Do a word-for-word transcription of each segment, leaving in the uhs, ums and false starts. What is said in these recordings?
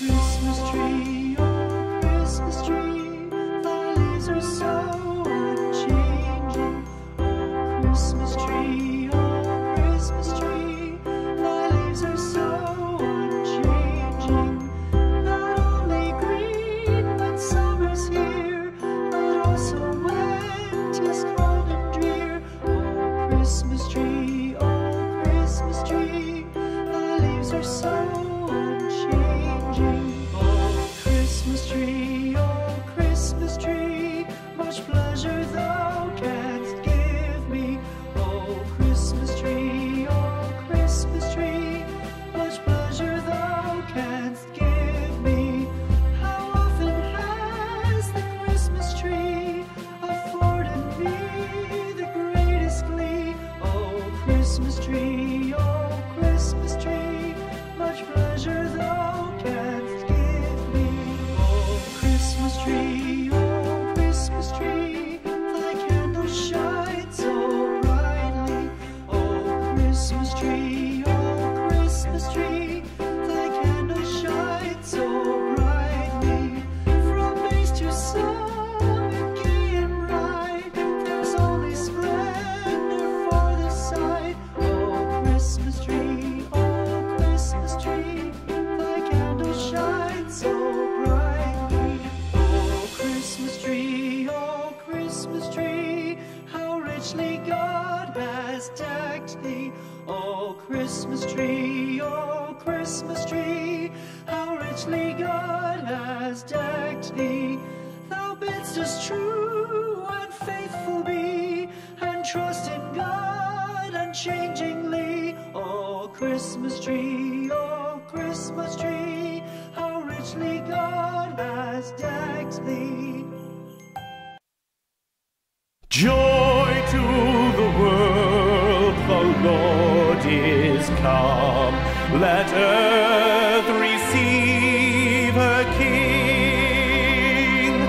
Christmas tree, oh Christmas tree, oh Christmas tree, oh Christmas tree, the leaves are so unchanging. Oh Christmas tree, oh Christmas tree, much pleasure thou canst give me. Oh Christmas tree, oh Christmas tree, much pleasure thou canst give me. How often has the Christmas tree afforded me the greatest glee? Oh Christmas tree, oh Christmas tree, much pleasure thou canst give me. Oh Christmas tree, oh Christmas tree, thy candle shines so brightly. Oh Christmas tree, oh Christmas tree, thy candle shines so brightly. From base to summit, gay and bright, there's only splendor for the sight. Oh Christmas tree, oh Christmas tree, thy candle shines so brightly. Oh Christmas tree, oh Christmas tree, how richly God has decked thee. Oh Christmas tree, oh Christmas tree, how richly God has decked thee. Thou bidst us true and faithful be, and trust in God unchangingly. Oh Christmas tree, oh Christmas tree, how richly God has decked thee. Joy to the world, the Lord is come. Let earth receive her King.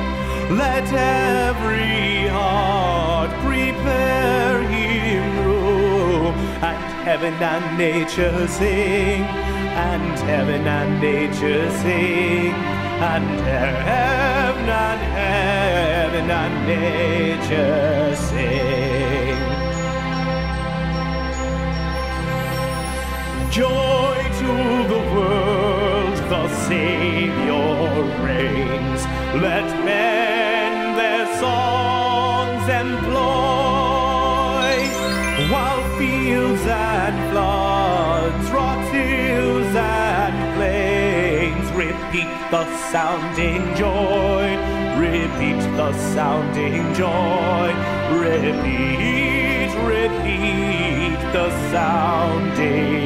Let every heart prepare him room. And heaven and nature sing. And heaven and nature sing. And heaven and heaven and nature sing. Joy to the world, the Savior reigns. Let men their songs employ, while fields and floods, rocks, hills and plains repeat the sounding joy, repeat the sounding joy, repeat, repeat the sounding